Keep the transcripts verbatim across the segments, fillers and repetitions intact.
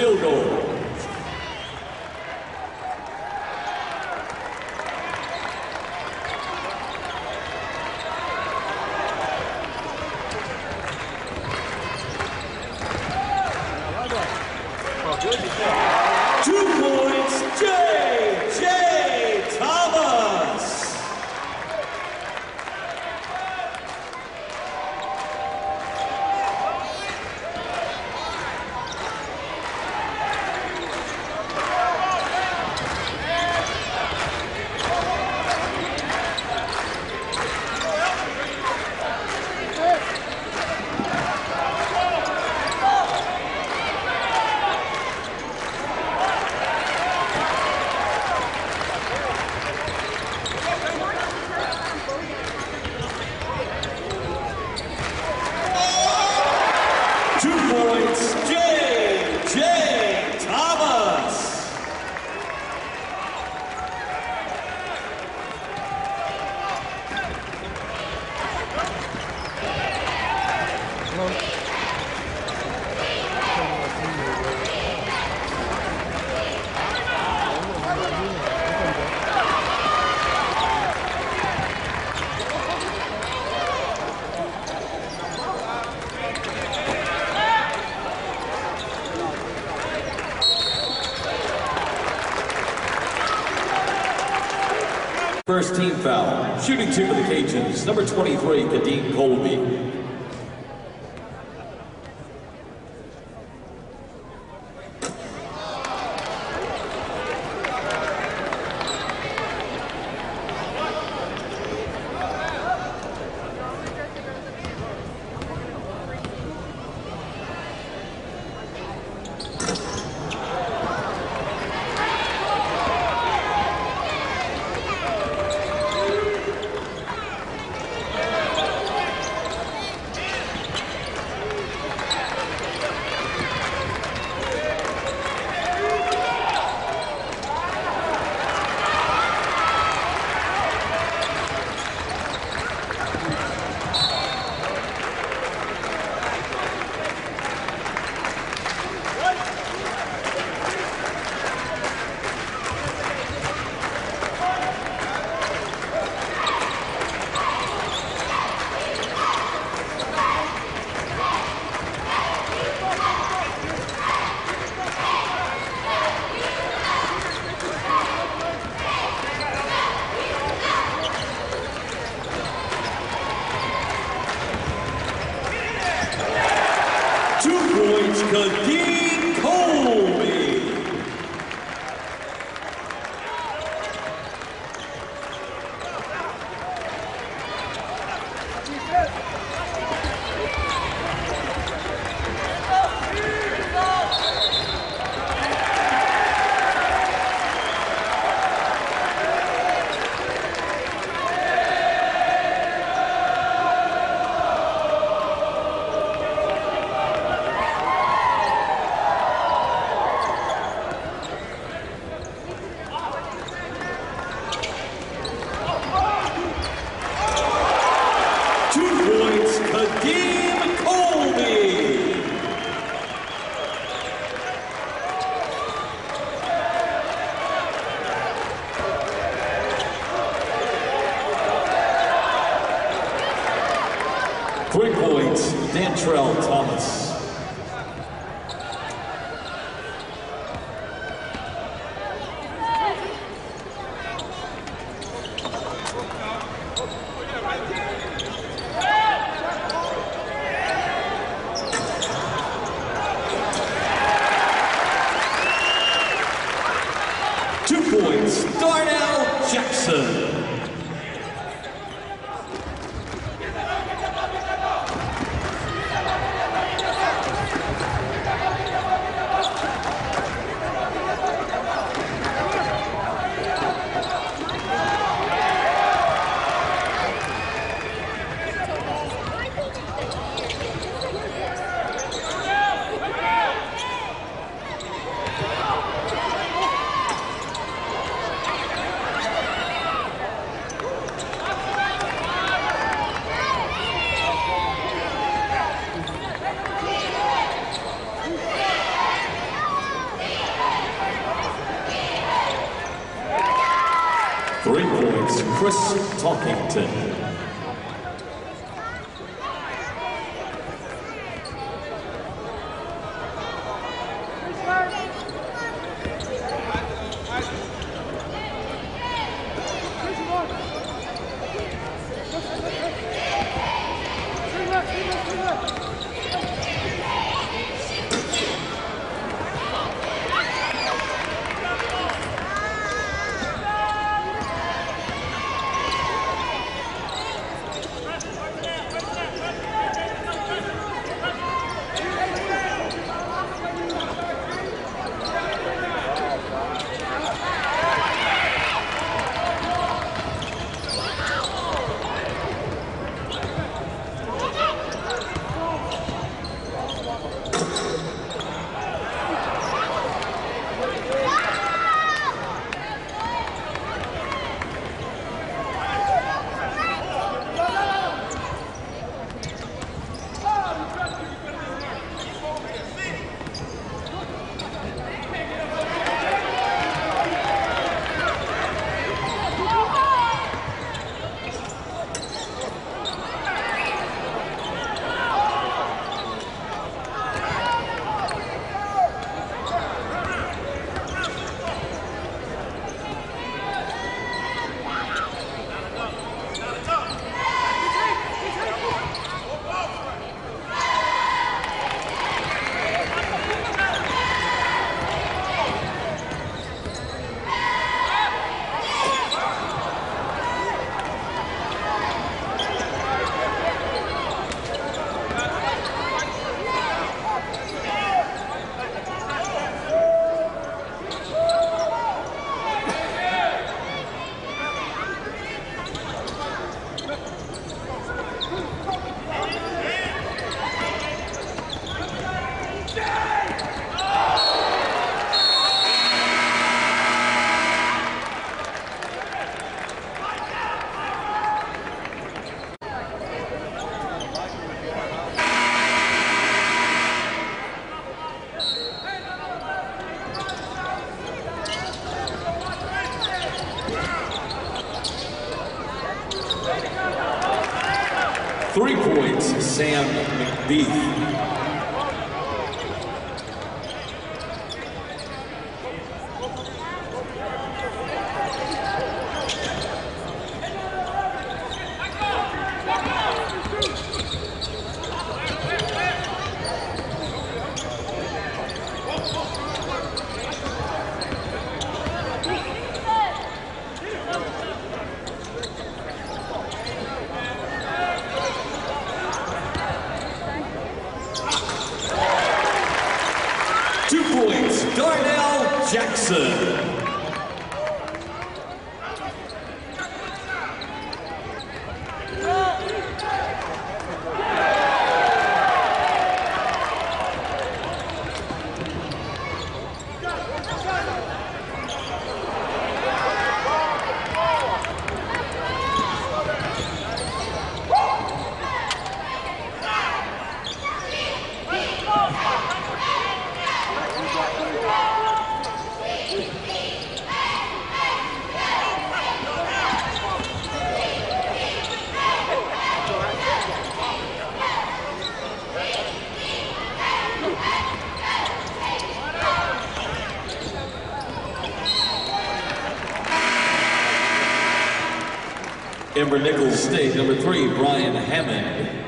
field goal. First team foul, shooting two for the Cajuns, number twenty-three, Kadeem Colby. Three points, Dantrell Thomas. Two points, Darnell Jackson. Chris Talkington. Three points, Sam McBee. Darnell Jackson. Number Nichols State, number three, Brian Hammond.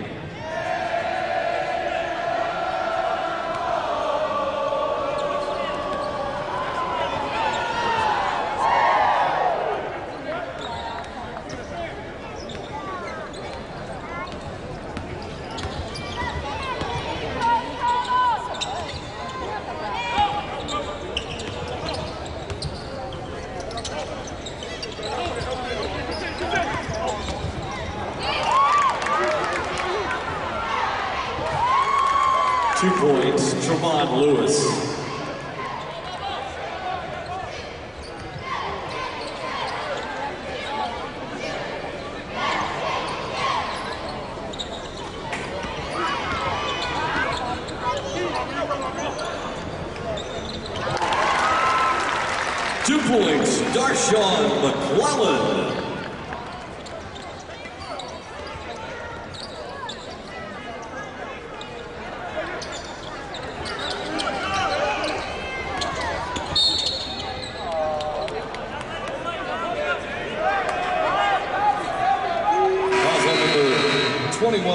Two points, Trevon Lewis. Two points, Sean McClellan.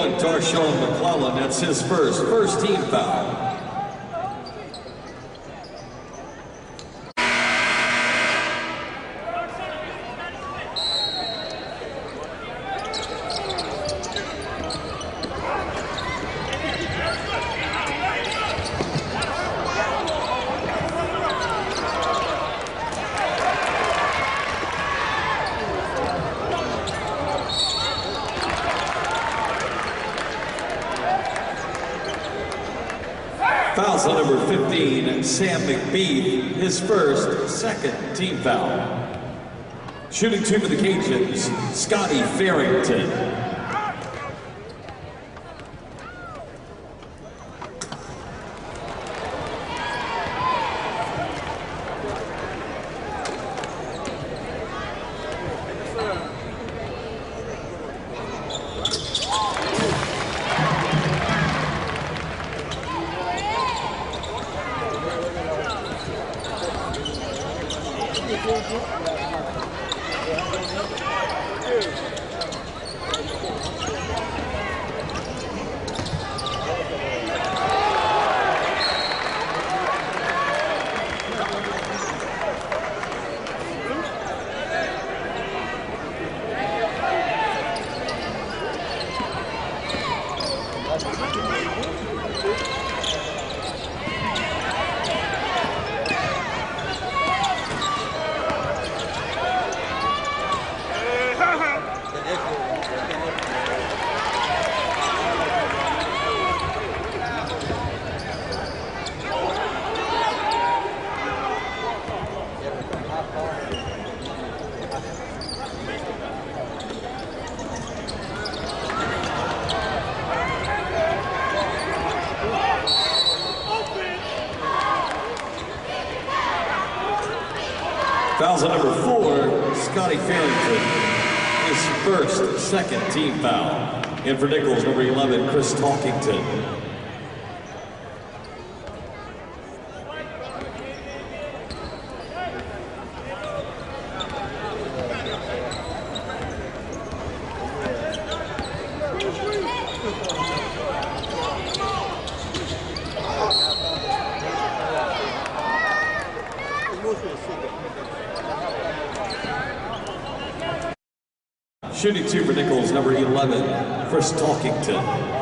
twenty-one, Darshawn McClellan. That's his first first team foul. Fouls on number fifteen, Sam McBee, his first, second team foul. Shooting two for the Cajuns, Scottie Farrington. Fouls on number four, Scottie Farrington, his first, second team foul. And for Nichols, number eleven, Chris Talkington. Shooting two for Nichols, number eleven, Chris Talkington.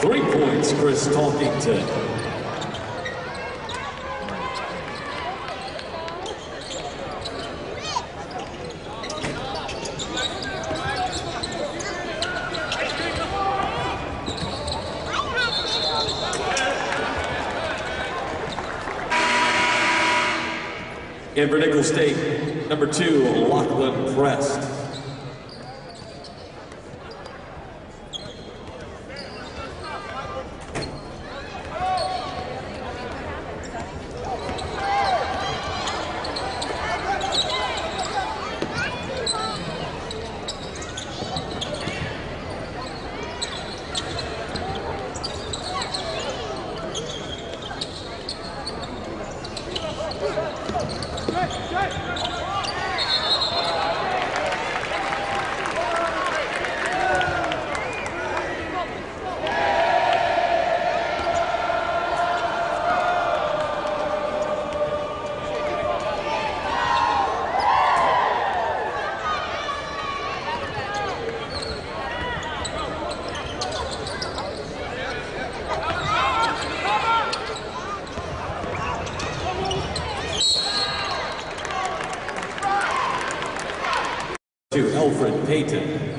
Three points, Chris Talkington. And for Nickel State, number two, Lachlan Press. To Alfred Payton.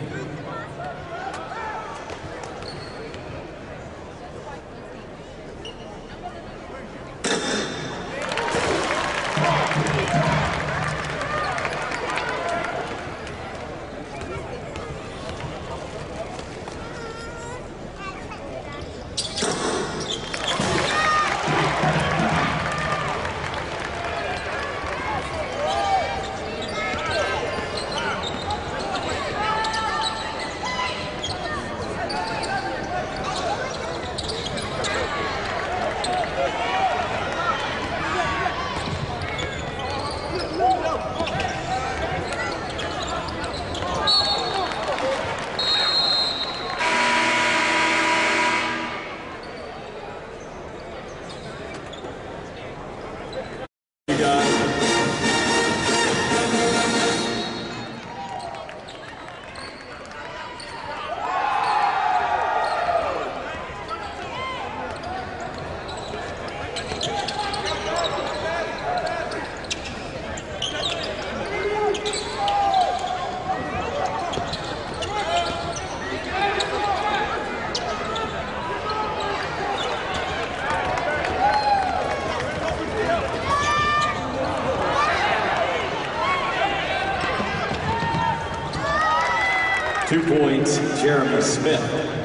Two points, Jeremy Smith.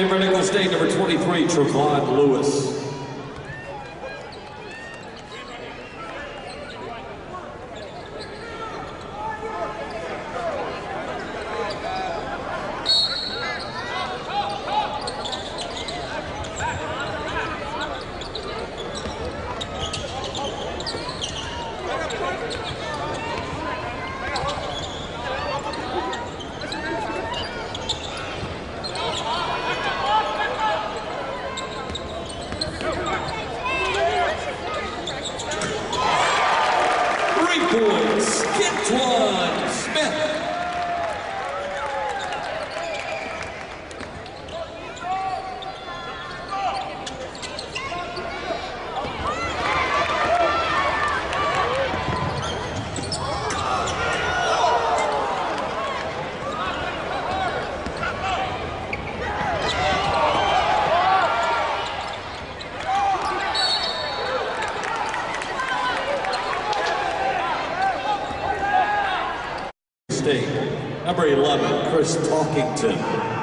In for Nichols State, number twenty-three, Trevon Lewis. Points, Kentwan Smith. Number eleven, Chris Talkington.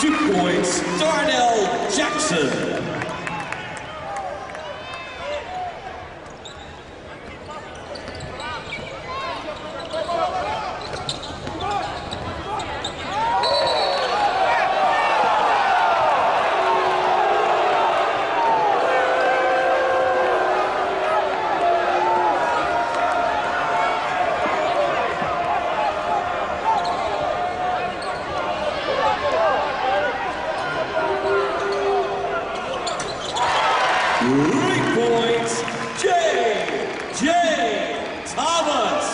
Two points, Darnell Jackson. Thomas!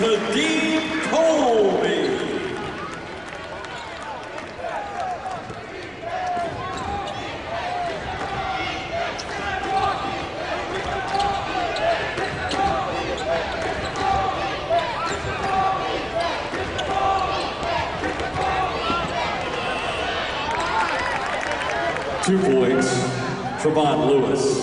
Kadeem Colby. Two points, Trevon Lewis.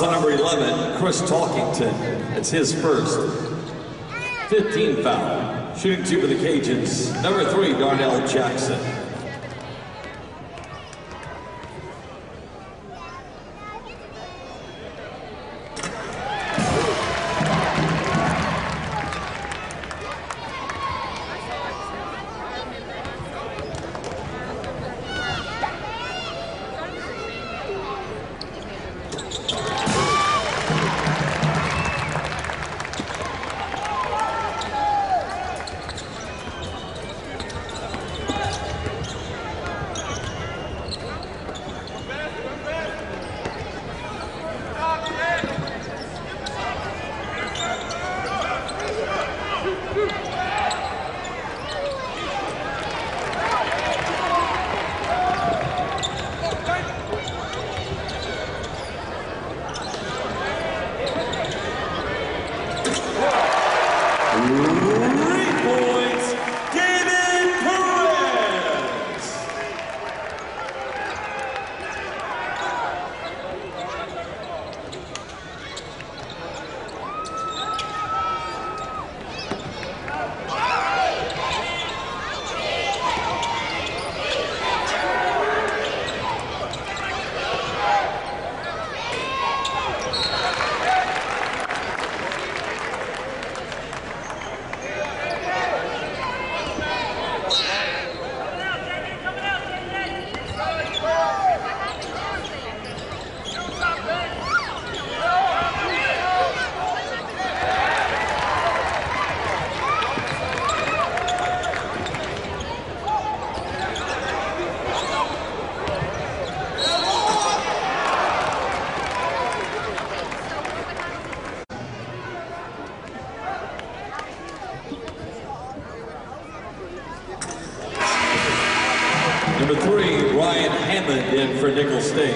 Number eleven, Chris Talkington. It's his first. fifteen foul. Shooting two for the Cajuns. Number three, Darnell Jackson. Number three, Brian Hammond in for Nicholls State.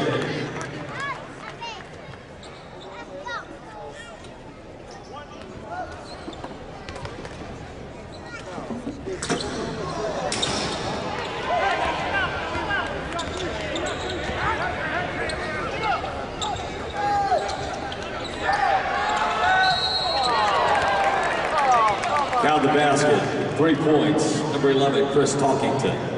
Down the basket, three points, number eleven, Chris Talkington.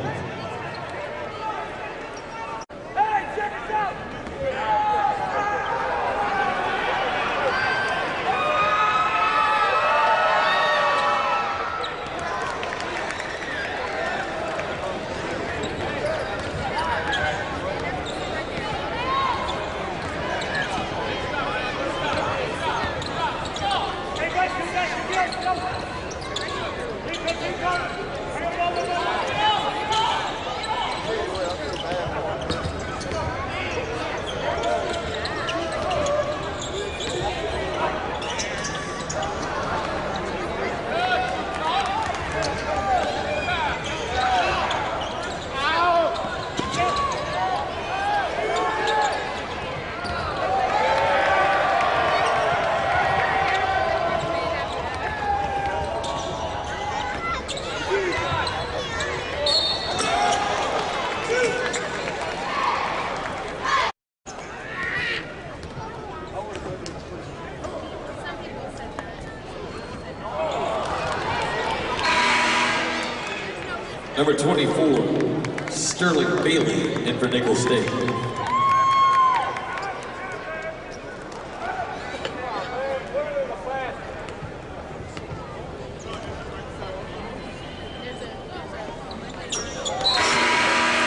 Go! number twenty-four, Sterling Bailey, in for Nichols State. In for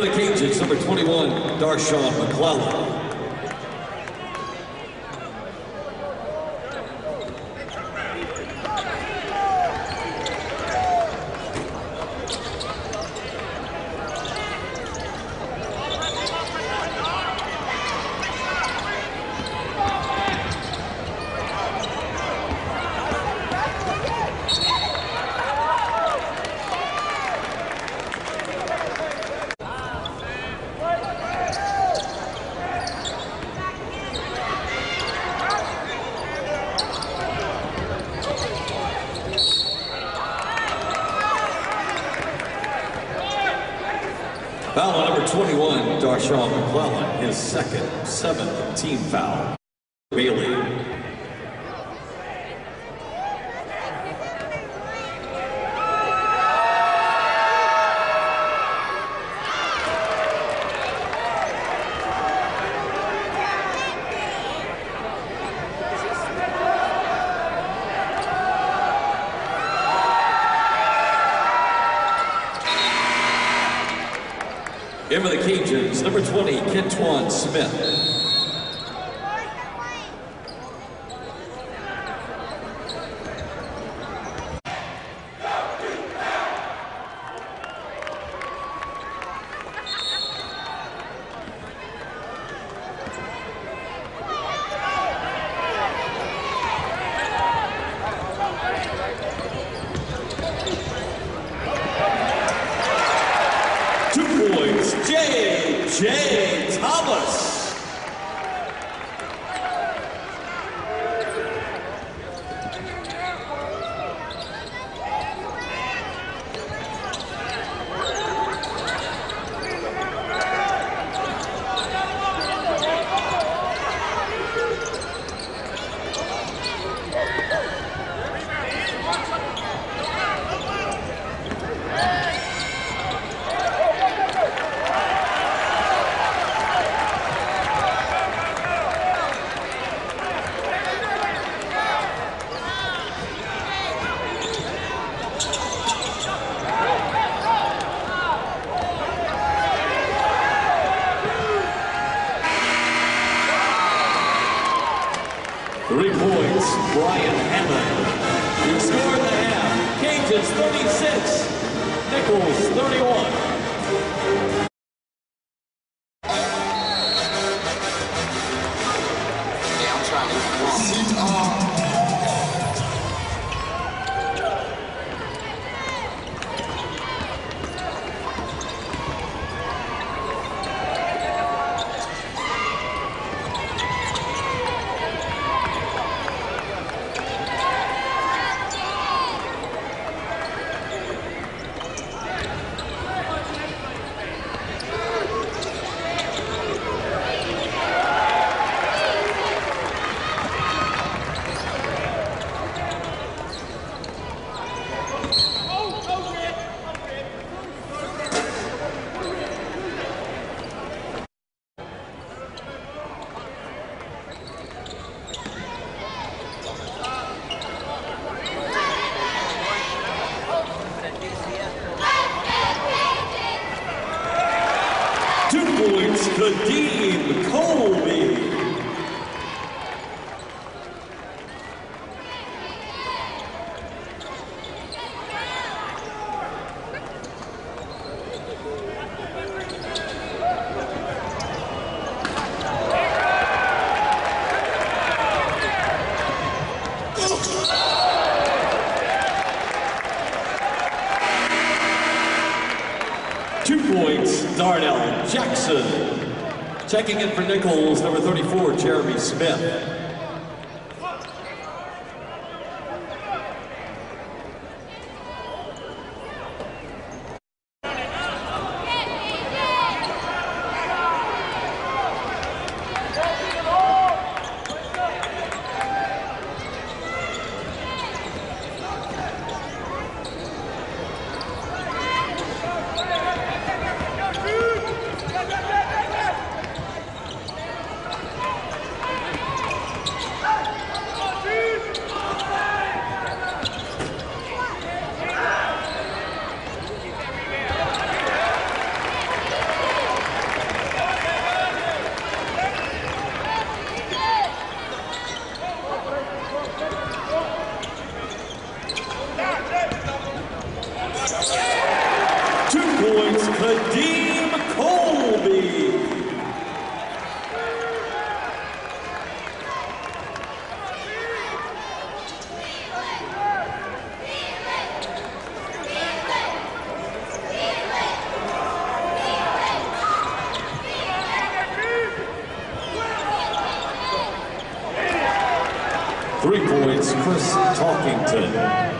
the Cajuns, number twenty-one, Sean McClellan. In for the Cajuns, number twenty, Kentwan Smith. Three points, Brian Hammond. The score in the half, Cajuns thirty-six, Nichols thirty-one. Kadeem Colby. Two points, Darnell Jackson. Checking in for Nichols, number thirty-four, Jeremy Smith. Three points, Chris Talkington.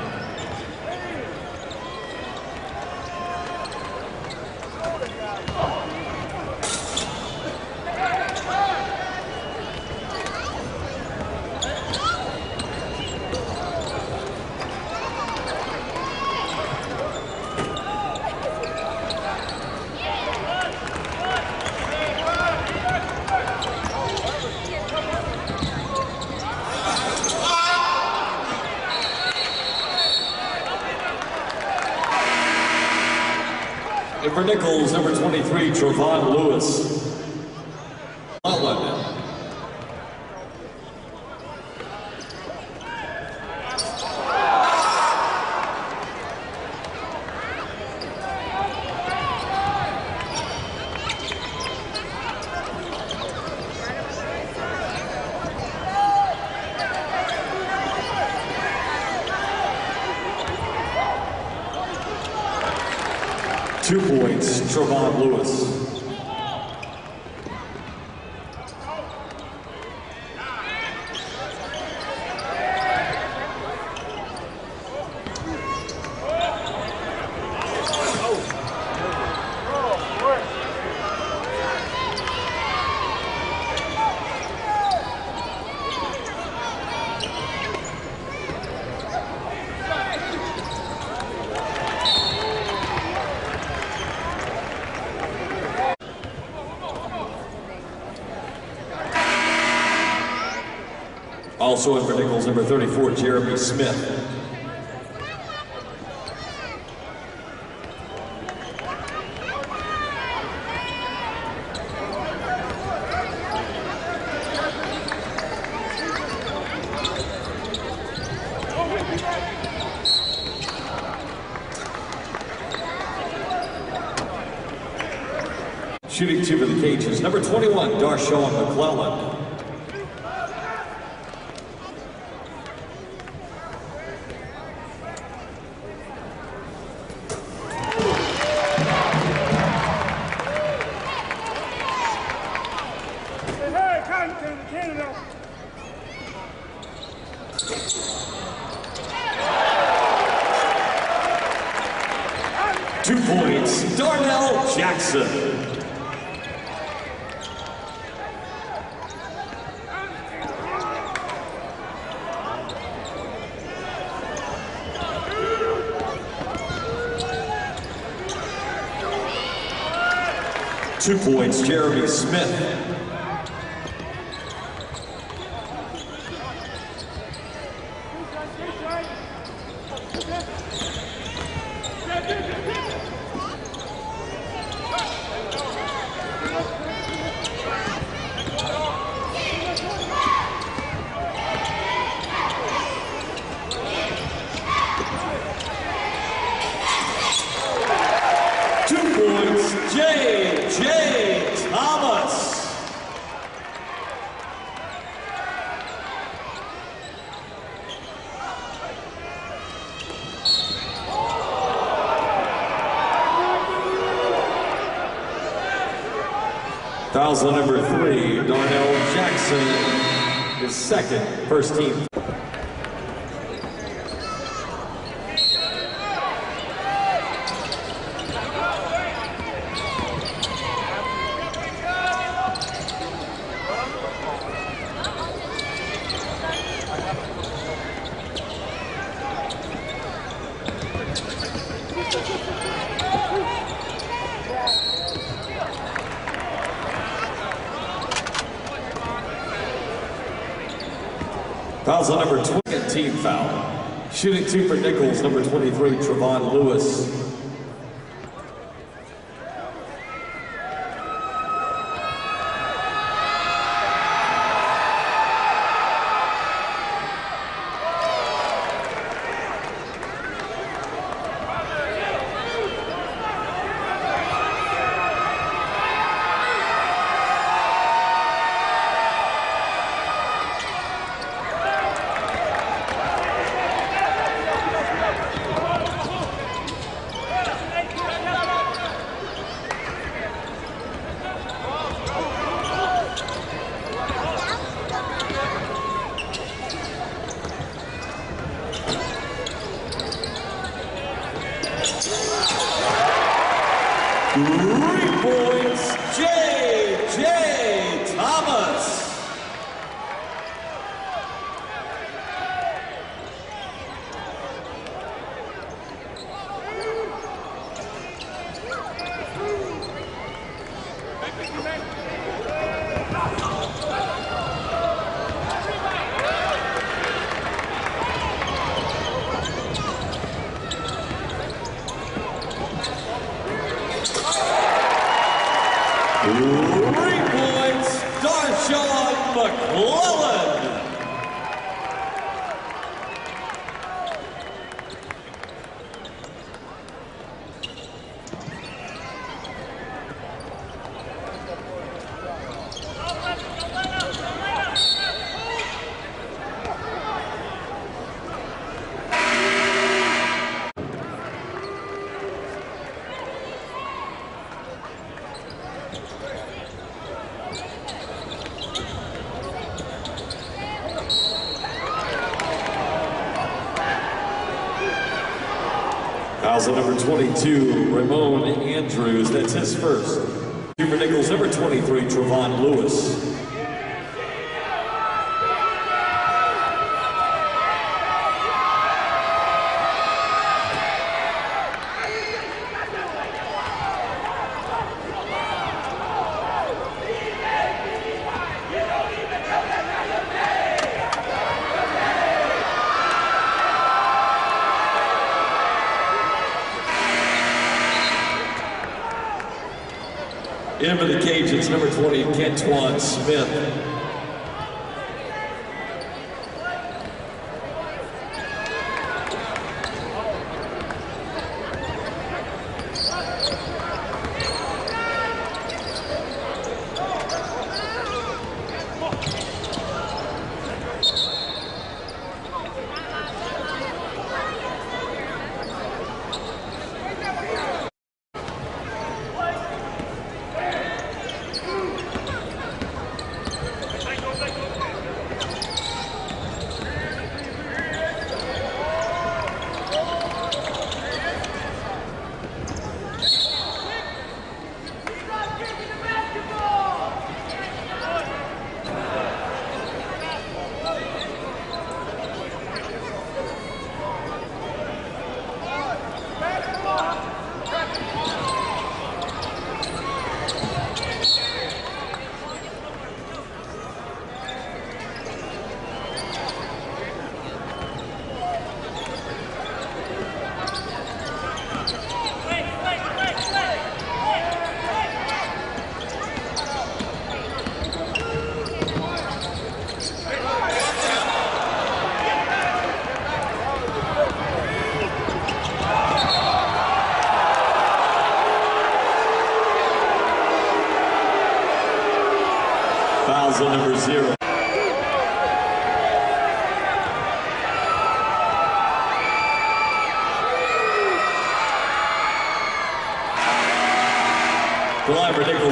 For Nichols, number twenty-three, Trevon Lewis. Two points, Trevon Lewis. Also in for Nichols, number thirty-four, Jeremy Smith. Shooting two for the Cages, number twenty-one, Sean McClellan. Two points, Darnell Jackson. Two points, Jeremy Smith. Fouls on number three, Darnell Jackson, his second, first team. Fouls on number twenty, team foul. Shooting two for Nichols, number twenty-three, Trevon Lewis. Three points, Sean McClellan. Number twenty-two, Ramon Andrews, that's his first. Two for Nichols, number twenty-three, Trevon Lewis. In for the Cajuns, number twenty, Kentwan Smith.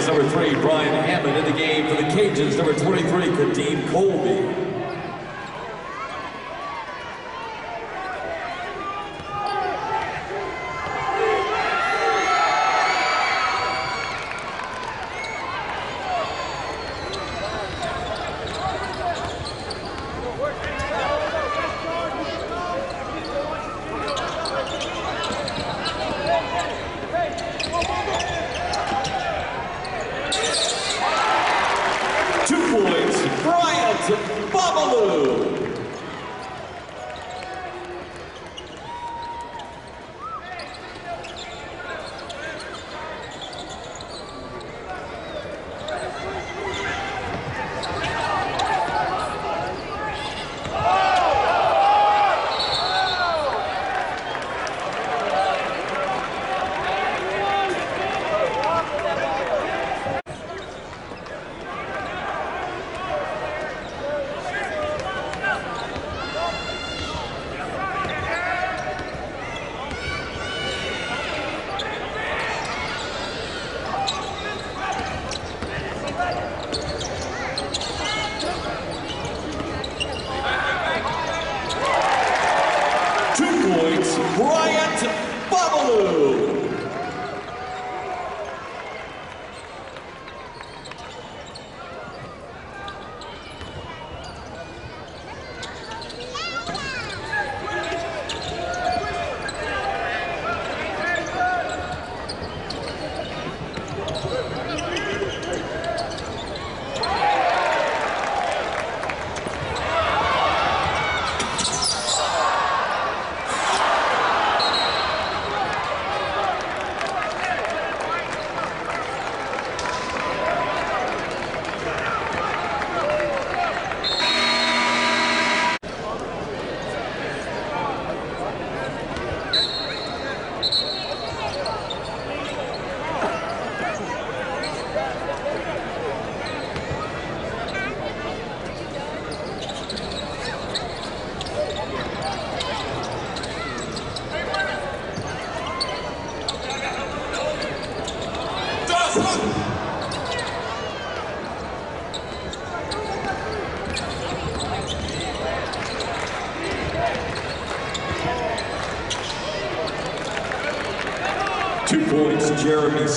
Number three, Brian Hammond, in the game for the Cajuns, number twenty-three, Kadeem Colby. Two points, Brian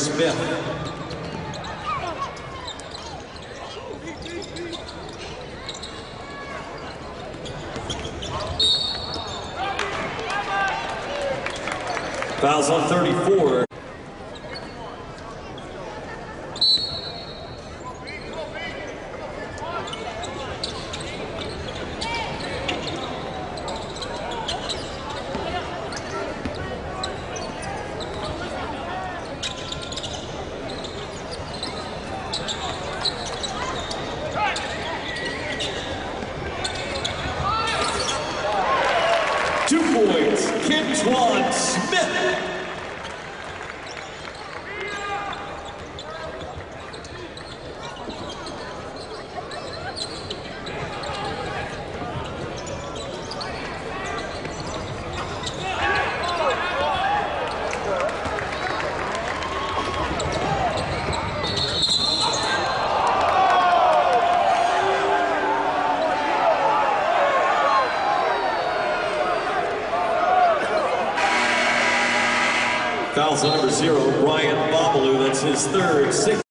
Smith. Fouls on thirty-four. Kentwan Smith. Fouls on number zero, Ryan Bobalu. That's his third. Six.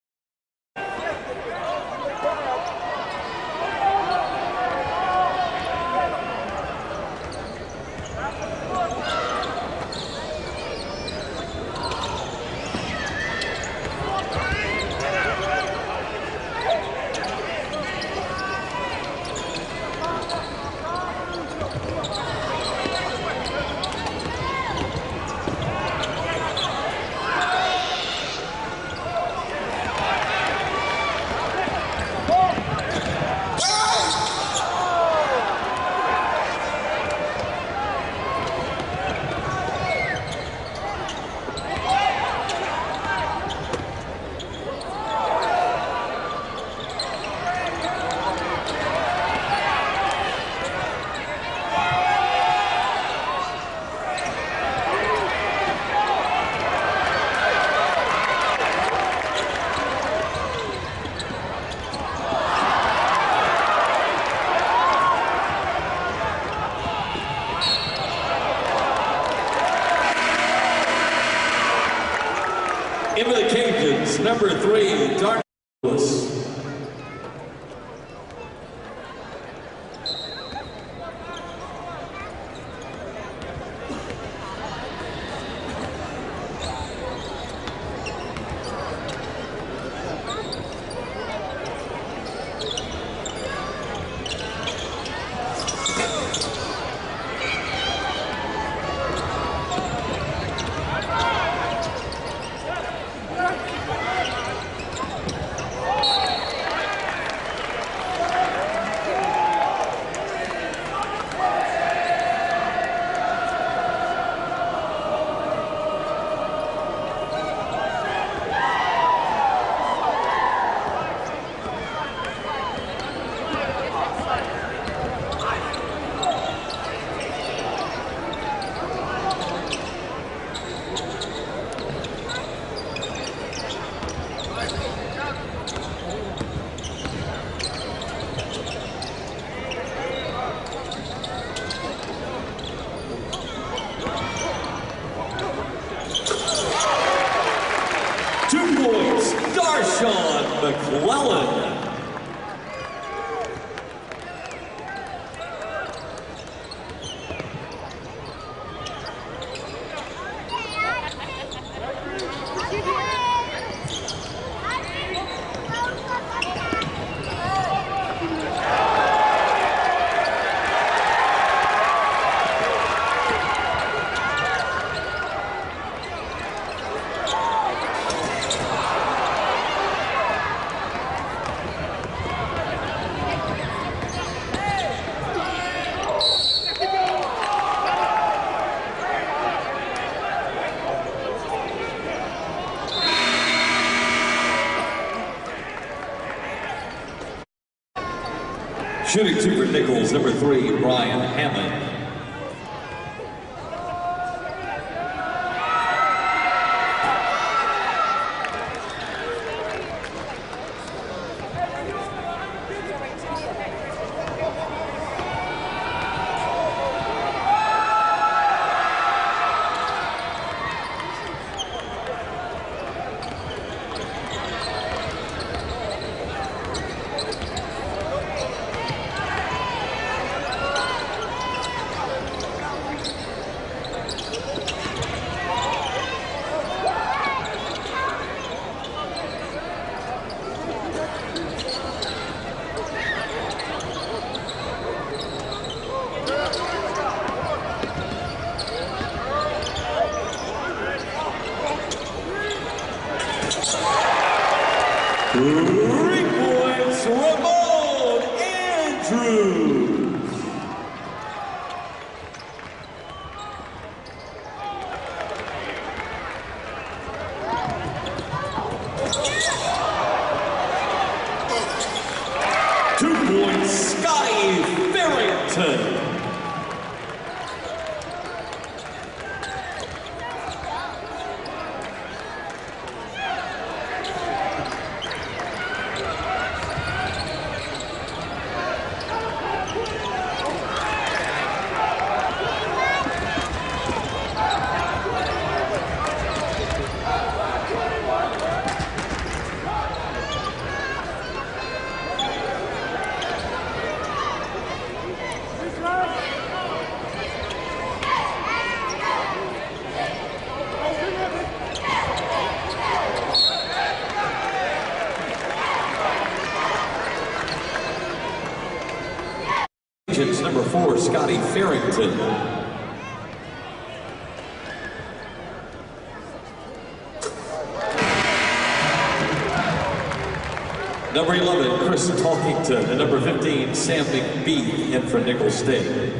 Into the Cajuns, number three, Darnell Lewis. Sean McClellan. Shooting two for Nichols, number three, Brian Hammond. Three points, Ramon Andrews. Two points, Scottie Farrington. Number four, Scottie Farrington. Number eleven, Chris Talkington, and number fifteen, Sam McBee, in for Nicholls State.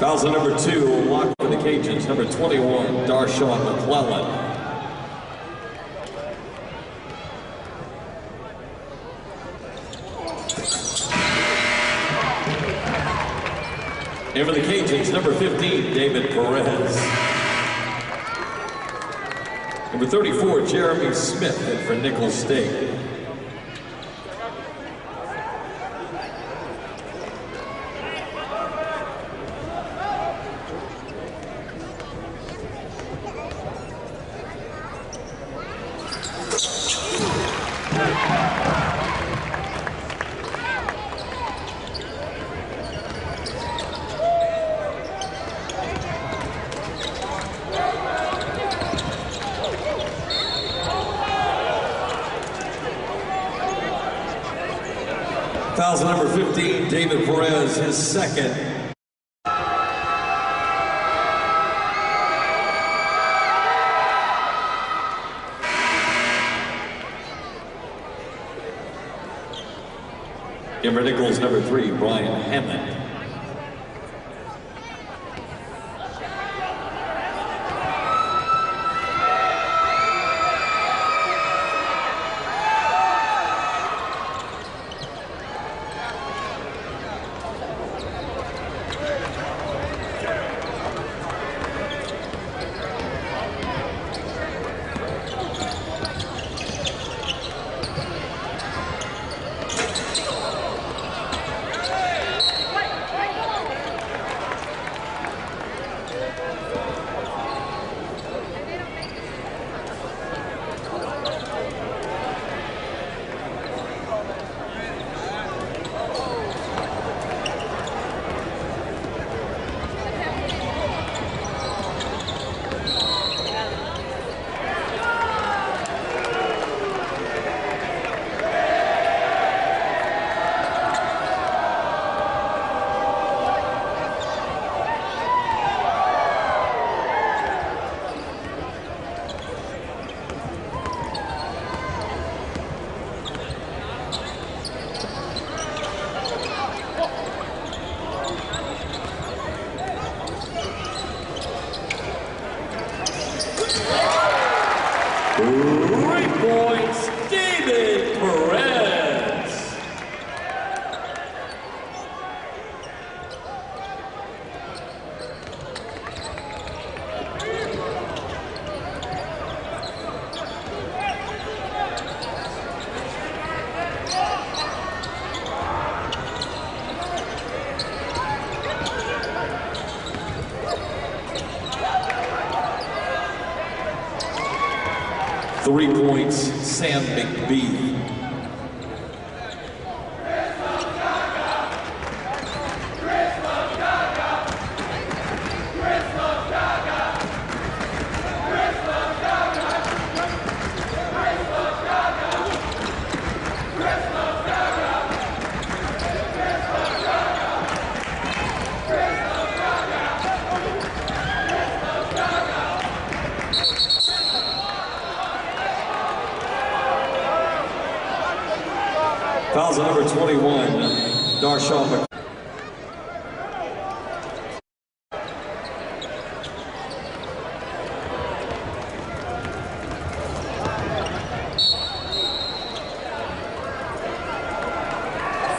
Fouls on number two, lock for the Cajuns, number twenty-one, Sean McClellan. And for the Cajuns, number fifteen, David Perez. Number thirty-four, Jeremy Smith, and for Nicholls State. Fouls number fifteen, David Perez, his second. And for Nicholls, number three, Brian Hammond. Three points, David Perez. Three points, Sam McBee. Sean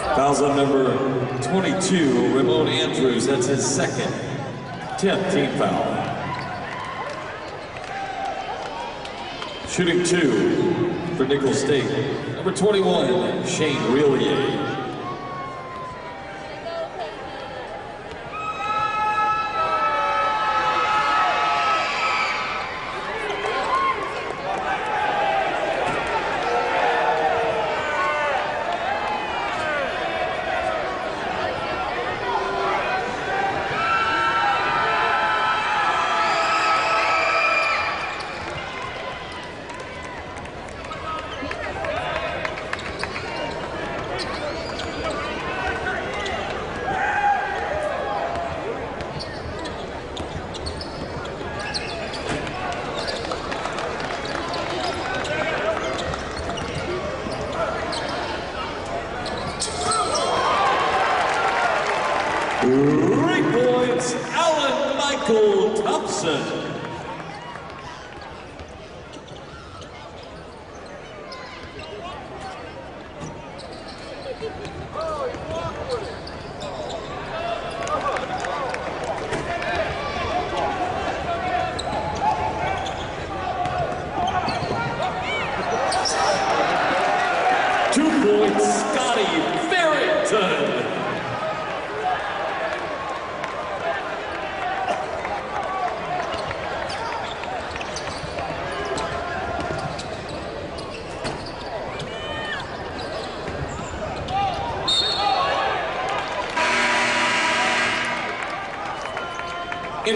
Fouls on number twenty-two, Ramon Andrews. That's his second, tenth team foul. Shooting two for Nichols State. Number twenty-one, Shane Reillier.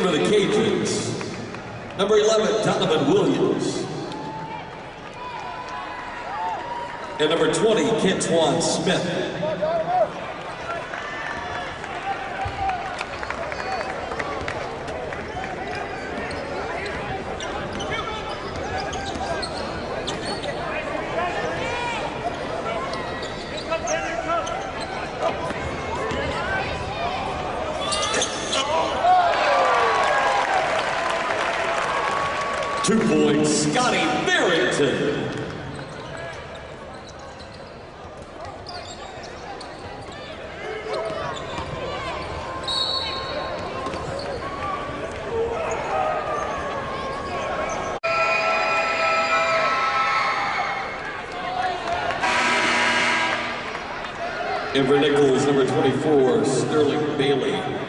For the Cajuns, number eleven, Donovan Williams, and number twenty, Kentwan Smith. And for Nichols, number twenty-four, Sterling Bailey.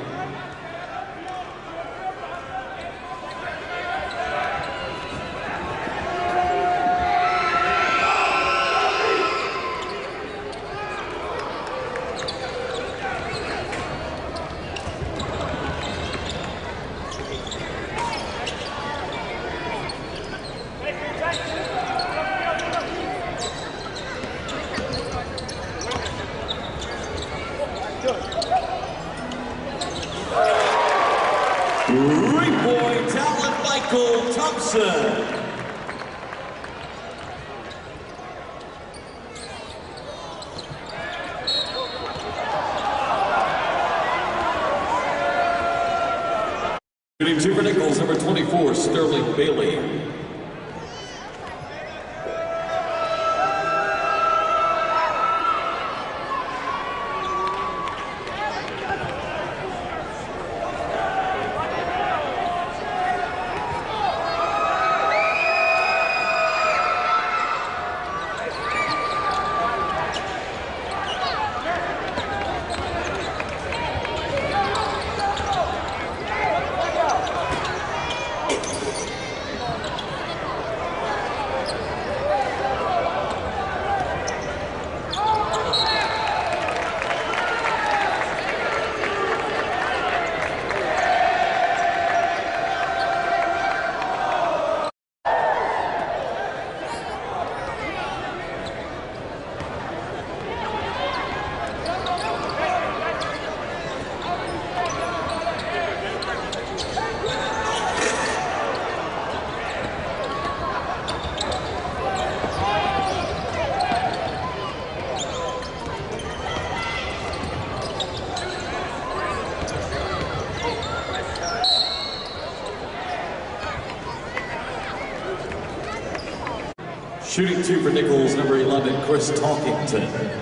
Shooting two for Nichols, number eleven, Chris Talkington.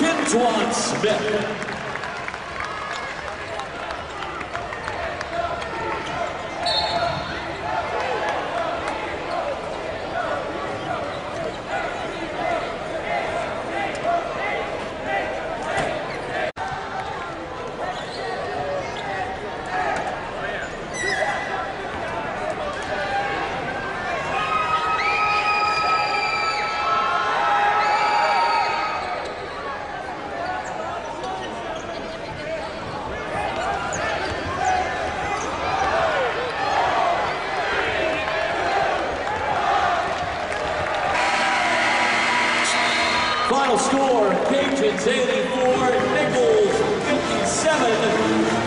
Kentwan Smith. Score, Cajuns eighty-four, Nichols fifty-seven.